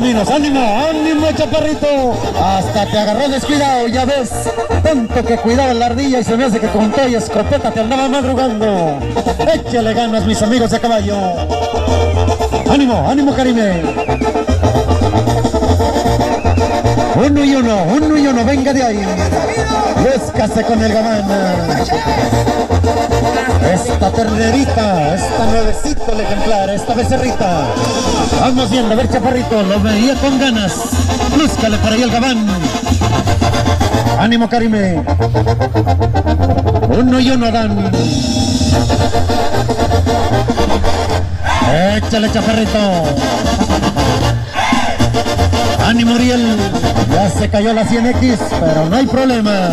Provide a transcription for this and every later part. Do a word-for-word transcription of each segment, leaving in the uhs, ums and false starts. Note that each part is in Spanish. Dinos, ánimo, ánimo, chaparrito. Hasta te agarró descuidado, ya ves. Tanto que cuidaba la ardilla y se me hace que con todo y escopeta te andaba madrugando. Échale ganas, mis amigos de caballo. Ánimo, ánimo, Karime. Uno y uno, uno y uno, venga de ahí. Búscase con el gabán. Esta ternerita, esta nuevecita el ejemplar, esta becerrita. Vamos viendo, a ver, chaparrito, lo veía con ganas. Lúzcale para ahí el gabán. Ánimo, Karime. Uno y uno, Adán. Échale, chaparrito. Manny Muriel, ya se cayó la cien equis, pero no hay problema.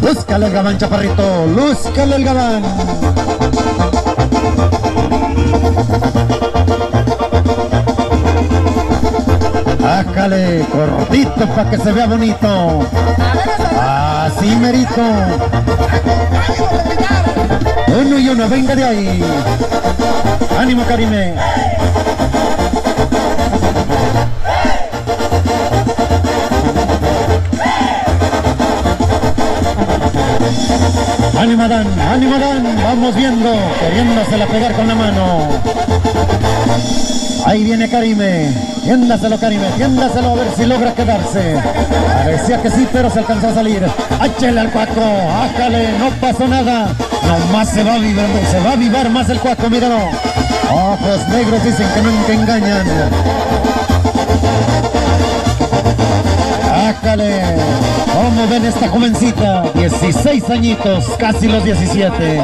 Lúzcale el gabán, chaparrito, lúzcale el gabán. Ájale, cortito para que se vea bonito. Así merito. Uno y uno, venga de ahí. Ánimo, Karime. Ánimo, Adán, ánimo, Adán. Vamos viendo, queriéndosela pegar con la mano. Ahí viene Karime. Tiéndaselo, Karime, tiéndaselo a ver si logra quedarse. Parecía que sí, pero se alcanzó a salir. Áchale al cuaco, ájale, no pasó nada. Nomás se va avivando, se va a avivar más el cuaco, míralo. Ojos negros dicen que nunca engañan. Ájale, ¿cómo ven esta jovencita? dieciséis añitos, casi los diecisiete.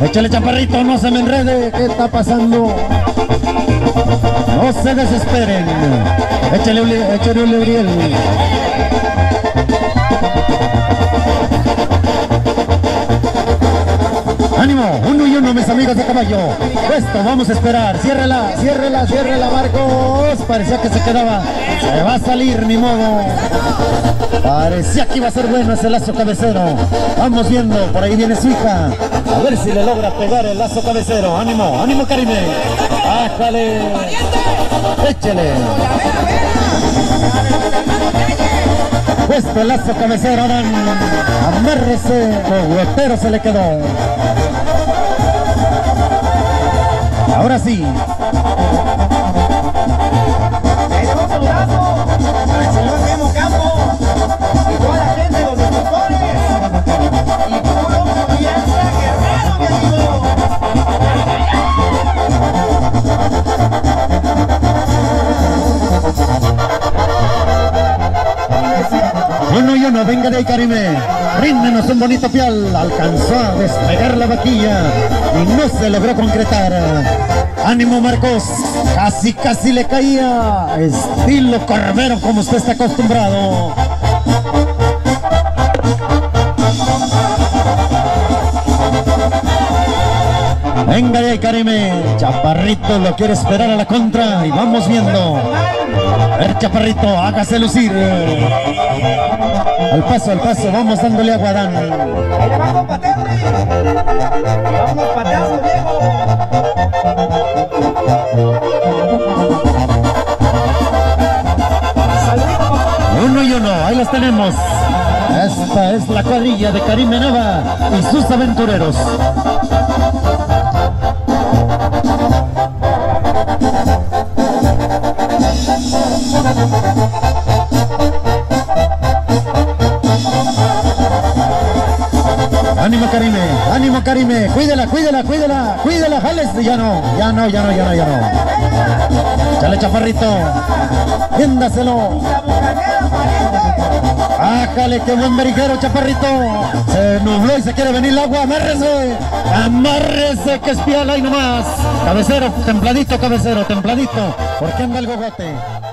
Échale, chaparrito, no se me enrede, ¿qué está pasando? No se desesperen. Échale, échale un Uriel. Ánimo, uno y uno, mis amigos de caballo. Esto, vamos a esperar. Ciérrela, ciérrela, ciérrela, Marcos. Parecía que se quedaba. Se va a salir, ni modo. Parecía que iba a ser bueno ese lazo cabecero. Vamos viendo, por ahí viene su hija. A ver si le logra pegar el lazo cabecero. Ánimo, ánimo, Karime. Ájale. Échele. Puesto el lazo cabecero, Dan. Amárrese. Coguetero se le quedó. Ahora sí. Uno y uno, venga de ahí, Karime. Ríndenos un bonito pial. Alcanzó a despegar la vaquilla y no se logró concretar. Ánimo, Marcos. Casi, casi le caía. Estilo corvero como usted está acostumbrado. Venga de ahí, Karime. Chaparrito lo quiere esperar a la contra y vamos viendo. A ver, chaparrito, hágase lucir. Al paso, al paso, vamos dándole a Guadán. Ahí le va, compateado. Vamos, pateazo, viejo. Uno y uno, ahí los tenemos. Esta es la cuadrilla de Karime Nava y sus aventureros. Ánimo, Karime, ánimo, Karime, cuídela, cuídela, cuídela, cuídela, jales, ya no, ya no, ya no, ya no, ya no. Chale, chaparrito, tiéndaselo. Ájale, qué buen berijero, chaparrito. Se nubló y se quiere venir el agua, amárrese, amárrese, que espiala ahí nomás. Cabecero, templadito, cabecero, templadito, porque anda el gogote.